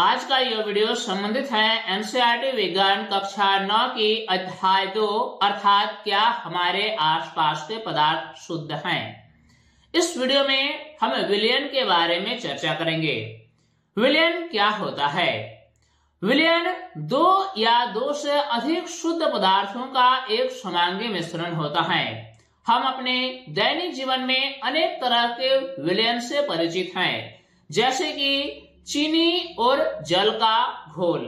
आज का यह वीडियो संबंधित है एनसीईआरटी विज्ञान कक्षा 9 की अध्याय 2 अर्थात क्या हमारे आसपास के पदार्थ शुद्ध हैं। इस वीडियो में हम विलयन के बारे में चर्चा करेंगे। विलयन क्या होता है? विलयन दो या दो से अधिक शुद्ध पदार्थों का एक समांगी मिश्रण होता है। हम अपने दैनिक जीवन में अनेक तरह के विलयन से परिचित हैं, जैसे कि चीनी और जल का घोल,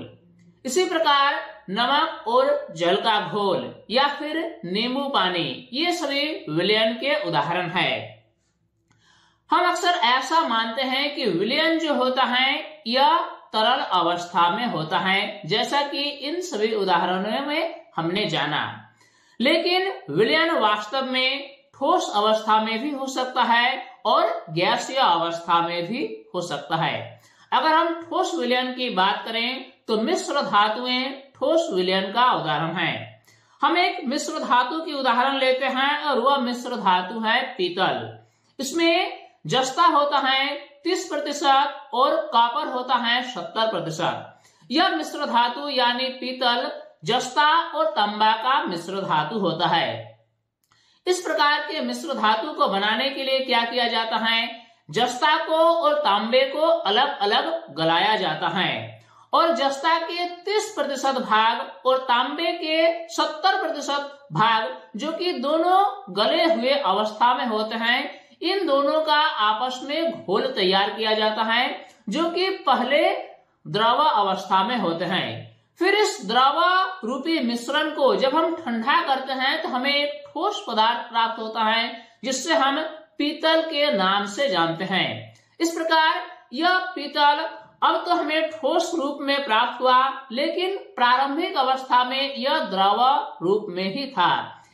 इसी प्रकार नमक और जल का घोल या फिर नींबू पानी, ये सभी विलयन के उदाहरण हैं। हम अक्सर ऐसा मानते हैं कि विलयन जो होता है यह तरल अवस्था में होता है, जैसा कि इन सभी उदाहरणों में हमने जाना, लेकिन विलयन वास्तव में ठोस अवस्था में भी हो सकता है और गैसीय अवस्था में भी हो सकता है। अगर हम ठोस विलयन की बात करें तो मिश्र धातुएं ठोस विलयन का उदाहरण है। हम एक मिश्र धातु की उदाहरण लेते हैं और वह मिश्र धातु है पीतल। इसमें जस्ता होता है 30% और कॉपर होता है 70%। यह मिश्र धातु यानी पीतल जस्ता और तांबा का मिश्र धातु होता है। इस प्रकार के मिश्र धातु को बनाने के लिए क्या किया जाता है? जस्ता को और तांबे को अलग अलग गलाया जाता है और जस्ता के 30% भाग और तांबे के 70% भाग, जो कि दोनों गले हुए अवस्था में होते हैं, इन दोनों का आपस में घोल तैयार किया जाता है, जो कि पहले द्रव अवस्था में होते हैं। फिर इस द्रव रूपी मिश्रण को जब हम ठंडा करते हैं तो हमें एक ठोस पदार्थ प्राप्त होता है, जिससे हम पीतल के नाम से जानते हैं। इस प्रकार यह पीतल अब तो हमें ठोस रूप में प्राप्त हुआ, लेकिन प्रारंभिक अवस्था में यह द्रव रूप में ही था।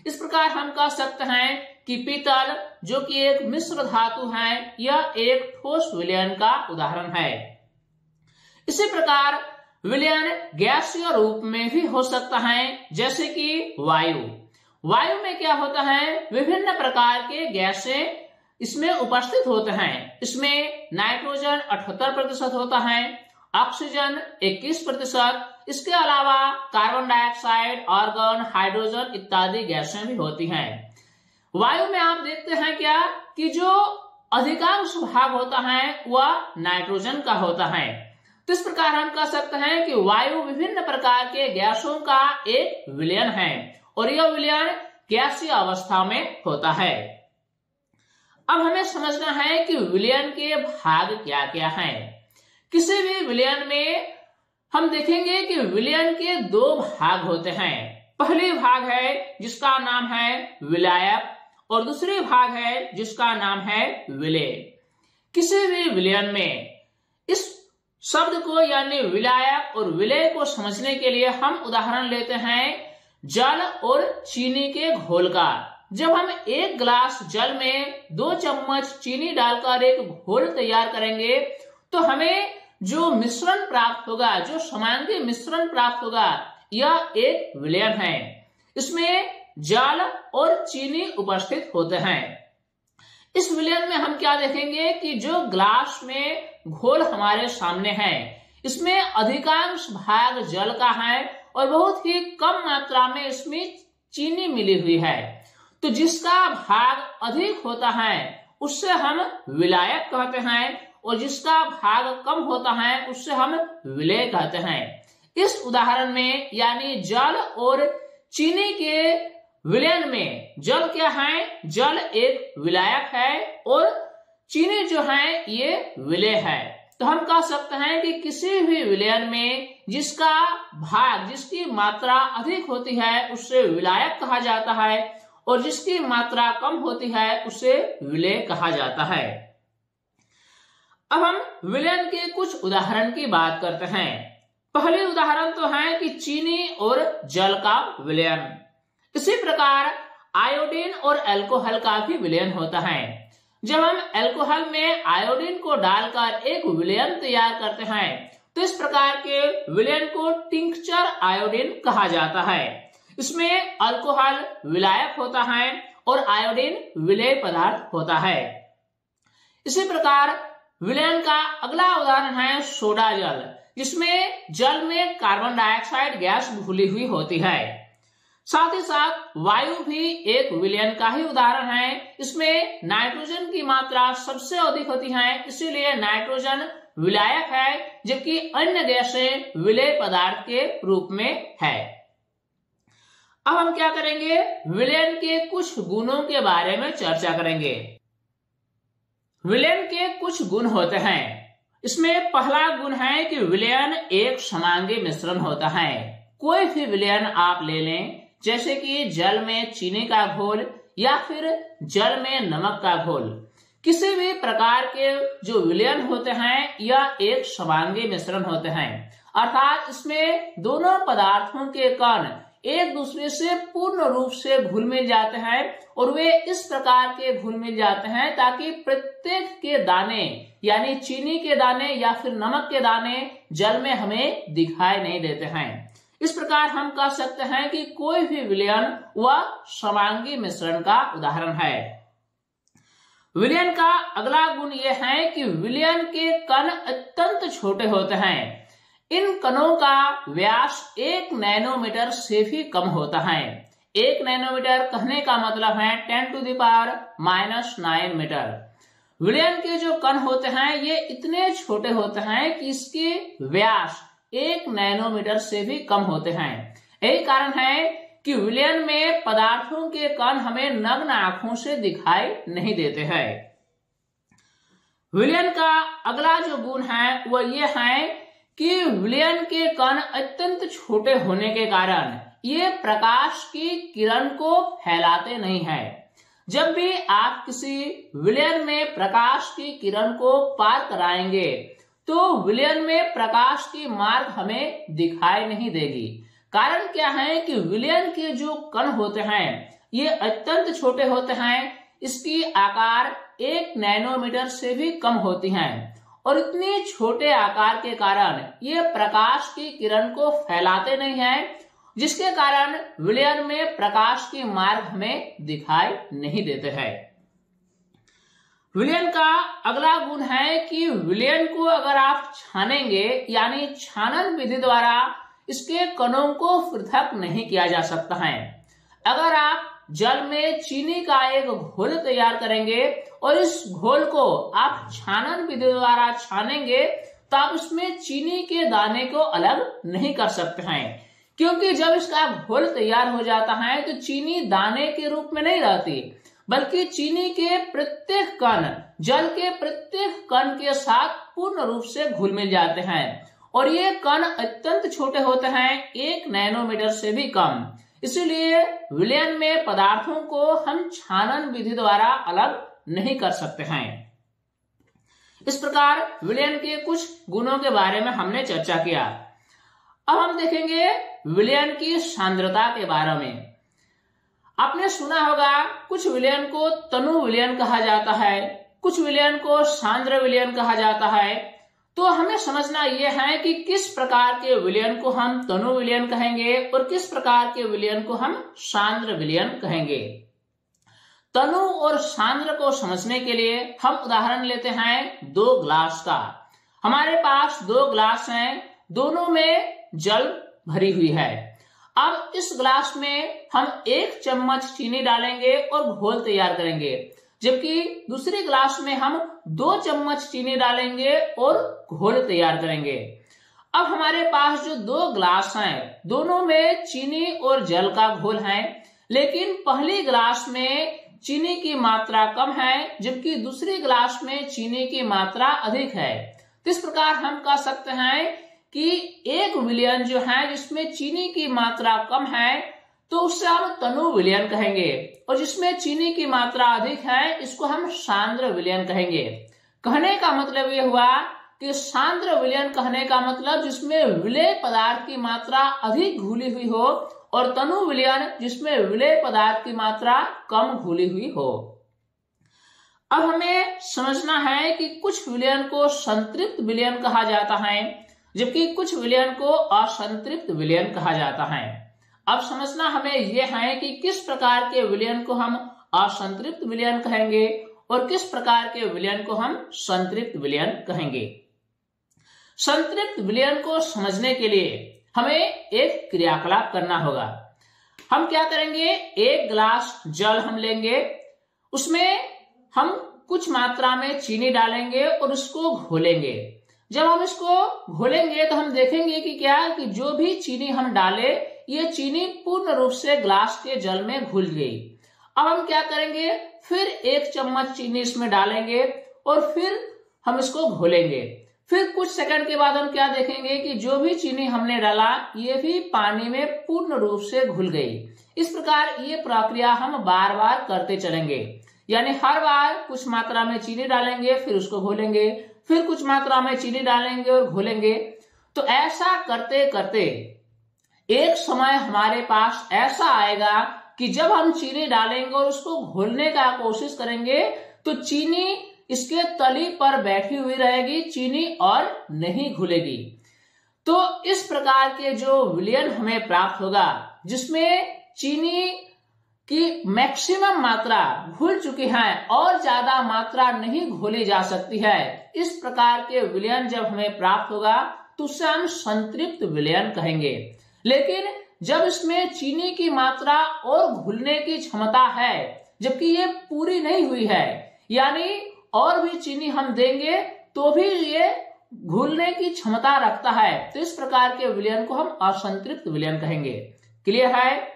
इस प्रकार हम कह सकते हैं कि पीतल, जो कि एक मिश्र धातु है, यह एक ठोस विलयन का उदाहरण है। इसी प्रकार विलयन गैसीय रूप में भी हो सकता है, जैसे कि वायु। वायु में क्या होता है? विभिन्न प्रकार के गैसें इसमें उपस्थित होते हैं। इसमें नाइट्रोजन 78% होता है, ऑक्सीजन 21%, इसके अलावा कार्बन डाइऑक्साइड, आर्गन, हाइड्रोजन इत्यादि गैसें भी होती हैं। वायु में आप देखते हैं क्या कि जो अधिकांश भाग होता है वह नाइट्रोजन का होता है। तो इस प्रकार हम कह सकते हैं कि वायु विभिन्न प्रकार के गैसों का एक विलयन है और यह विलयन गैसीय अवस्था में होता है। अब हमें समझना है कि विलयन के भाग क्या क्या हैं। किसी भी विलयन में हम देखेंगे कि विलयन के दो भाग होते हैं। पहली भाग है जिसका नाम है विलायक और दूसरी भाग है जिसका नाम है विलेय। किसी भी विलयन में इस शब्द को यानी विलायक और विलेय को समझने के लिए हम उदाहरण लेते हैं जल और चीनी के घोल का। जब हम एक गिलास जल में 2 चम्मच चीनी डालकर एक घोल तैयार करेंगे तो हमें जो मिश्रण प्राप्त होगा, जो समांगी मिश्रण प्राप्त होगा, यह एक विलयन है। इसमें जल और चीनी उपस्थित होते हैं। इस विलयन में हम क्या देखेंगे कि जो गिलास में घोल हमारे सामने है, इसमें अधिकांश भाग जल का है और बहुत ही कम मात्रा में इसमें चीनी मिली हुई है। तो जिसका भाग अधिक होता है उससे हम विलायक कहते हैं और जिसका भाग कम होता है उससे हम विलेय कहते हैं। इस उदाहरण में यानी जल और चीनी के विलयन में जल क्या है? जल एक विलायक है और चीनी जो है ये विलेय है। तो हम कह सकते हैं कि किसी भी विलयन में जिसका भाग, जिसकी मात्रा अधिक होती है उससे विलायक कहा जाता है और जिसकी मात्रा कम होती है उसे विलेय कहा जाता है। अब हम विलयन के कुछ उदाहरण की बात करते हैं। पहले उदाहरण तो है कि चीनी और जल का विलयन। इसी प्रकार आयोडीन और अल्कोहल का भी विलयन होता है। जब हम अल्कोहल में आयोडीन को डालकर एक विलयन तैयार करते हैं तो इस प्रकार के विलयन को टिंचर आयोडीन कहा जाता है। इसमें अल्कोहल विलायक होता है और आयोडीन विलेय पदार्थ होता है। इसी प्रकार विलयन का अगला उदाहरण है सोडा जल, जिसमें जल में कार्बन डाइऑक्साइड गैस घुली हुई होती है। साथ ही साथ वायु भी एक विलयन का ही उदाहरण है। इसमें नाइट्रोजन की मात्रा सबसे अधिक होती है, इसीलिए नाइट्रोजन विलायक है, जबकि अन्य गैसें विलेय पदार्थ के रूप में है। अब हम क्या करेंगे, विलयन के कुछ गुणों के बारे में चर्चा करेंगे। विलयन के कुछ गुण होते हैं। इसमें पहला गुण है कि विलयन एक समांगी मिश्रण होता है। कोई भी विलयन आप ले लें, जैसे कि जल में चीनी का घोल या फिर जल में नमक का घोल, किसी भी प्रकार के जो विलयन होते हैं यह एक समांगी मिश्रण होते हैं, अर्थात इसमें दोनों पदार्थों के कण एक दूसरे से पूर्ण रूप से घुल मिल जाते हैं और वे इस प्रकार के घुल मिल जाते हैं ताकि प्रत्येक के दाने, यानी चीनी के दाने या फिर नमक के दाने जल में हमें दिखाई नहीं देते हैं। इस प्रकार हम कह सकते हैं कि कोई भी विलयन वह समांगी मिश्रण का उदाहरण है। विलयन का अगला गुण यह है कि विलयन के कण अत्यंत छोटे होते हैं। इन कणों का व्यास 1 नैनोमीटर से भी कम होता है। 1 नैनोमीटर कहने का मतलब है 10⁻⁹ मीटर। विलयन के जो कण होते हैं ये इतने छोटे होते हैं कि इसके व्यास 1 नैनोमीटर से भी कम होते हैं। यही कारण है कि विलयन में पदार्थों के कण हमें नग्न आंखों से दिखाई नहीं देते हैं। विलयन का अगला जो गुण है वह ये है कि विलयन के कण अत्यंत छोटे होने के कारण ये प्रकाश की किरण को फैलाते नहीं है। जब भी आप किसी विलयन में प्रकाश की किरण को पार कराएंगे तो विलयन में प्रकाश की मार्ग हमें दिखाई नहीं देगी। कारण क्या है कि विलयन के जो कण होते हैं ये अत्यंत छोटे होते हैं। इसकी आकार 1 नैनोमीटर से भी कम होती है और इतने छोटे आकार के कारण ये प्रकाश की किरण को फैलाते नहीं है, जिसके कारण विलयन में प्रकाश के मार्ग में दिखाई नहीं देते हैं। विलयन का अगला गुण है कि विलयन को अगर आप छानेंगे, यानी छानन विधि द्वारा इसके कणों को पृथक नहीं किया जा सकता है। अगर आप जल में चीनी का एक घोल तैयार करेंगे और इस घोल को आप छानन विधि द्वारा छानेंगे तो आप इसमें चीनी के दाने को अलग नहीं कर सकते हैं, क्योंकि जब इसका घोल तैयार हो जाता है तो चीनी दाने के रूप में नहीं रहती, बल्कि चीनी के प्रत्येक कण जल के प्रत्येक कण के साथ पूर्ण रूप से घुल मिल जाते हैं और ये कण अत्यंत छोटे होते हैं, 1 नैनोमीटर से भी कम। इसलिए विलयन में पदार्थों को हम छानन विधि द्वारा अलग नहीं कर सकते हैं। इस प्रकार विलयन के कुछ गुणों के बारे में हमने चर्चा किया। अब हम देखेंगे विलयन की सांद्रता के बारे में। आपने सुना होगा कुछ विलयन को तनु विलयन कहा जाता है, कुछ विलयन को सांद्र विलयन कहा जाता है। तो हमें समझना यह है कि किस प्रकार के विलयन को हम तनु विलयन कहेंगे और किस प्रकार के विलयन को हम सांद्र विलयन कहेंगे। तनु और सांद्र को समझने के लिए हम उदाहरण लेते हैं 2 ग्लास का। हमारे पास 2 ग्लास हैं, दोनों में जल भरी हुई है। अब इस ग्लास में हम 1 चम्मच चीनी डालेंगे और घोल तैयार करेंगे, जबकि दूसरे ग्लास में हम 2 चम्मच चीनी डालेंगे और घोल तैयार करेंगे। अब हमारे पास जो 2 ग्लास हैं, दोनों में चीनी और जल का घोल है, लेकिन पहली ग्लास में चीनी की मात्रा कम है जबकि दूसरी ग्लास में चीनी की मात्रा अधिक है। इस प्रकार हम कह सकते हैं कि एक विलयन जो है जिसमें चीनी की मात्रा कम है तो उससे हम तनु विलयन कहेंगे और जिसमें चीनी की मात्रा अधिक है इसको हम सांद्र विलयन कहेंगे। कहने का मतलब यह हुआ कि सांद्र विलयन कहने का मतलब जिसमें विलेय पदार्थ की मात्रा अधिक घुली हुई हो और तनु विलयन जिसमें विलेय पदार्थ की मात्रा कम घुली हुई हो। अब हमें समझना है कि कुछ विलयन को संतृप्त विलयन कहा जाता है जबकि कुछ विलयन को असंतृप्त विलयन कहा जाता है। अब समझना हमें यह है कि किस प्रकार के विलयन को हम असंतृप्त विलयन कहेंगे और किस प्रकार के विलयन को हम संतृप्त विलयन कहेंगे। संतृप्त विलयन को समझने के लिए हमें एक क्रियाकलाप करना होगा। हम क्या करेंगे, एक गिलास जल हम लेंगे, उसमें हम कुछ मात्रा में चीनी डालेंगे और उसको घोलेंगे। जब हम इसको घोलेंगे तो हम देखेंगे कि क्या कि जो भी चीनी हम डाले ये चीनी पूर्ण रूप से ग्लास के जल में घुल गई। अब हम क्या करेंगे, फिर एक चम्मच चीनी इसमें डालेंगे और फिर हम इसको घोलेंगे। फिर कुछ सेकंड के बाद हम क्या देखेंगे कि जो भी चीनी हमने डाला ये भी पानी में पूर्ण रूप से घुल गई। इस प्रकार ये प्रक्रिया हम बार बार करते चलेंगे, यानी हर बार कुछ मात्रा में चीनी डालेंगे फिर उसको घोलेंगे, फिर कुछ मात्रा में चीनी डालेंगे और घोलेंगे। तो ऐसा करते करते एक समय हमारे पास ऐसा आएगा कि जब हम चीनी डालेंगे और उसको घोलने का कोशिश करेंगे तो चीनी इसके तली पर बैठी हुई रहेगी, चीनी और नहीं घुलेगी। तो इस प्रकार के जो विलयन हमें प्राप्त होगा जिसमें चीनी कि मैक्सिमम मात्रा घुल चुकी है और ज्यादा मात्रा नहीं घोली जा सकती है, इस प्रकार के विलयन जब हमें प्राप्त होगा तो उसे हम संतृप्त विलयन कहेंगे। लेकिन जब इसमें चीनी की मात्रा और घुलने की क्षमता है जबकि ये पूरी नहीं हुई है, यानी और भी चीनी हम देंगे तो भी ये घुलने की क्षमता रखता है, तो इस प्रकार के विलयन को हम असंतृप्त विलयन कहेंगे। क्लियर है।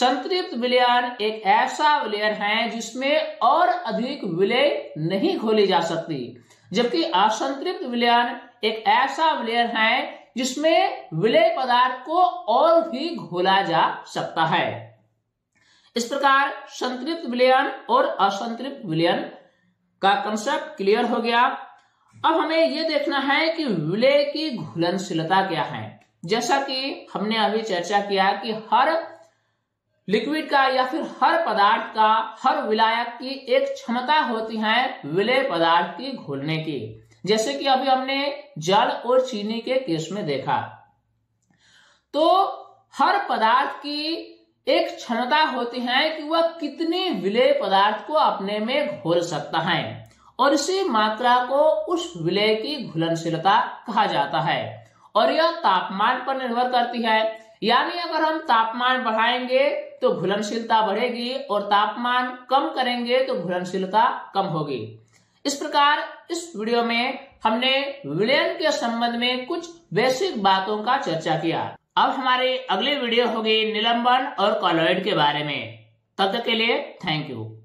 संतृप्त विलयन एक ऐसा विलयन है जिसमें और अधिक विलय नहीं घोली जा सकती, जबकि असंतृप्त विलयन एक ऐसा विलयन है जिसमें विलय पदार्थ को और भी घोला जा सकता है। इस प्रकार संतृप्त विलयन और असंतृप्त विलयन का कंसेप्ट क्लियर हो गया। अब हमें यह देखना है कि विलय की घुलनशीलता क्या है। जैसा कि हमने अभी चर्चा किया कि हर लिक्विड का या फिर हर पदार्थ का, हर विलायक की एक क्षमता होती है विलय पदार्थ की घुलने की, जैसे कि अभी हमने जल और चीनी के केस में देखा। तो हर पदार्थ की एक क्षमता होती है कि वह कितने विलय पदार्थ को अपने में घोल सकता है, और इसी मात्रा को उस विलय की घुलनशीलता कहा जाता है, और यह तापमान पर निर्भर करती है। यानी अगर हम तापमान बढ़ाएंगे तो घुलनशीलता बढ़ेगी और तापमान कम करेंगे तो घुलनशीलता कम होगी। इस प्रकार इस वीडियो में हमने विलयन के संबंध में कुछ बेसिक बातों का चर्चा किया। अब हमारी अगली वीडियो होगी निलंबन और कॉलॉइड के बारे में। तब तक के लिए थैंक यू।